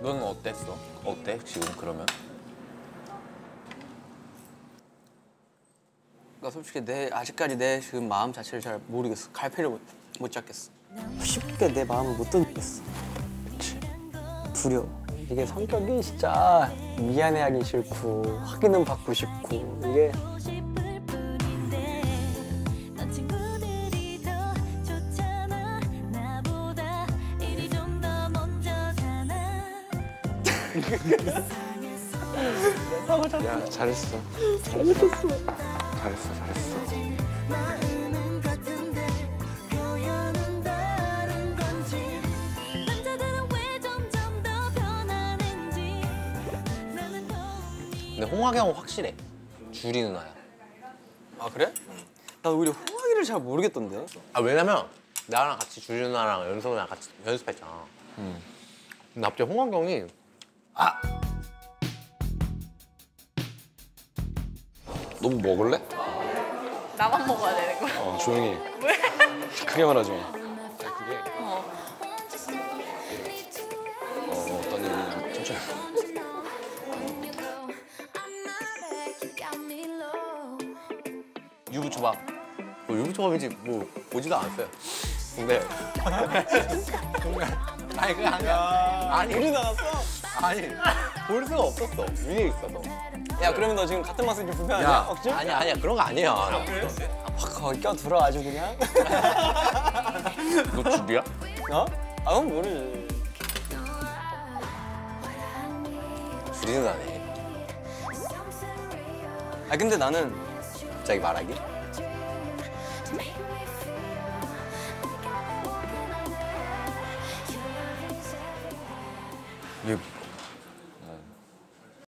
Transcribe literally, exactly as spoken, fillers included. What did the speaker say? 너는 어땠어? 어때 지금 그러면? 나 솔직히 내 아직까지 내 지금 마음 자체를 잘 모르겠어. 갈피를 못, 못 잡겠어. 쉽게 내 마음을 못 던지겠어. 그치. 두려워. 이게 성격이 진짜 미안해하기 싫고 확인은 받고 싶고 이게. 야, 잘했어. 잘했어. 잘했어, 잘했어. 근데 홍학이 형은 확실해. 주리 누나야. 아, 그래? 나 오히려 홍학이를 잘 모르겠던데. 아, 왜냐면 나랑 같이 주리 누나랑 연습이랑 같이 연습했잖아. 음. 근데 갑자기 홍학이 형이 아! 너 뭐 먹을래? 나만 먹어야 되는 거야? 어, 조용히. 왜? 크게 말하지 마. 자, 그게. 어. 어, 어떤 얘기냐. 천천히. 유부초밥. 뭐 유부초밥인지 뭐 보지도 않았어요. 근데. 아니, 그게 아니야. 아니, 우리 나갔어? 아니, 볼 수가 없었어. 위에 있어, 너. 야, 그러면 너 지금 같은 맛을 불편하냐? 억지? 아니야, 아니야. 그런 거 아니야. 아, 그래? 거기 껴들어, 아주 그냥. 너 준비야? 어? 아, 그건 모르지. 둘이는 안 해. 아, 근데 나는 갑자기 말하기? 이게